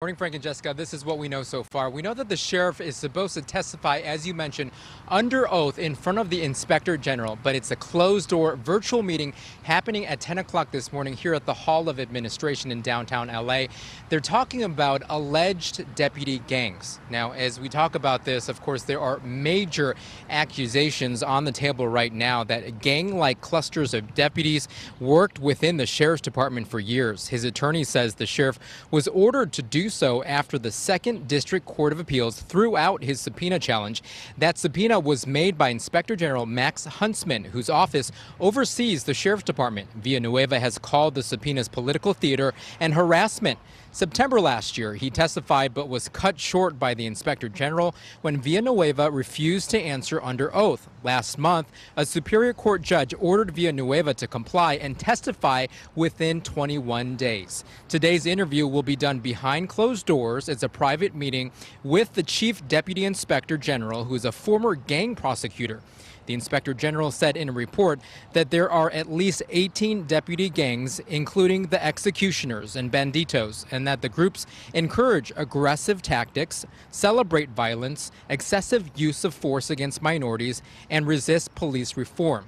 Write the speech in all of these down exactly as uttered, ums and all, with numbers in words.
Morning, Frank and Jessica. This is what we know so far. We know that the sheriff is supposed to testify, as you mentioned, under oath in front of the Inspector General, but it's a closed-door virtual meeting happening at ten o'clock this morning here at the Hall of Administration in downtown L A. They're talking about alleged deputy gangs. Now, as we talk about this, of course, there are major accusations on the table right now that gang-like clusters of deputies worked within the sheriff's department for years. His attorney says the sheriff was ordered to do so after the Second District Court of Appeals threw out his subpoena challenge. That subpoena was made by Inspector General Max Huntsman, whose office oversees the Sheriff's Department. Villanueva has called the subpoenas political theater and harassment. September last year, he testified but was cut short by the Inspector General when Villanueva refused to answer under oath. Last month, a Superior Court judge ordered Villanueva to comply and testify within twenty-one days. Today's interview will be done behind closed doors. Closed doors. It's a private meeting with the Chief Deputy Inspector General, who is a former gang prosecutor. The Inspector General said in a report that there are at least eighteen deputy gangs, including the Executioners and Banditos, and that the groups encourage aggressive tactics, celebrate violence, excessive use of force against minorities, and resist police reform.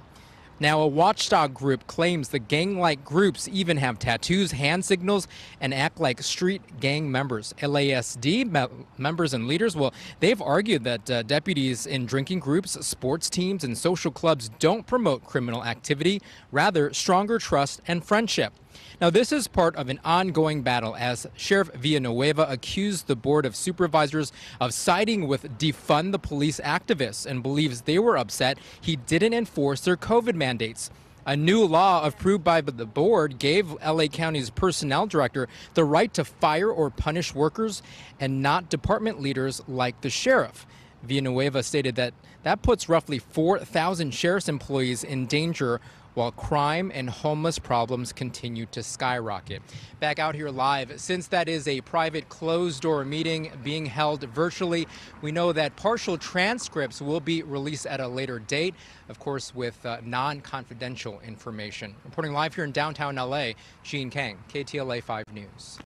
Now, a watchdog group claims the gang-like groups even have tattoos, hand signals, and act like street gang members. L A S D me- members and leaders, well, they've argued that uh, deputies in drinking groups, sports teams, and social clubs don't promote criminal activity, rather stronger trust and friendship. Now, this is part of an ongoing battle as Sheriff Villanueva accused the Board of Supervisors of siding with defund the police activists and believes they were upset he didn't enforce their COVID mandates. A new law approved by the board gave L A County's personnel director the right to fire or punish workers and not department leaders like the sheriff. Villanueva stated that that puts roughly four thousand sheriff's employees in danger while crime and homeless problems continue to skyrocket. Back out here live, since that is a private closed-door meeting being held virtually, we know that partial transcripts will be released at a later date, of course, with uh, non-confidential information. Reporting live here in downtown L A, Gene Kang, K T L A five News.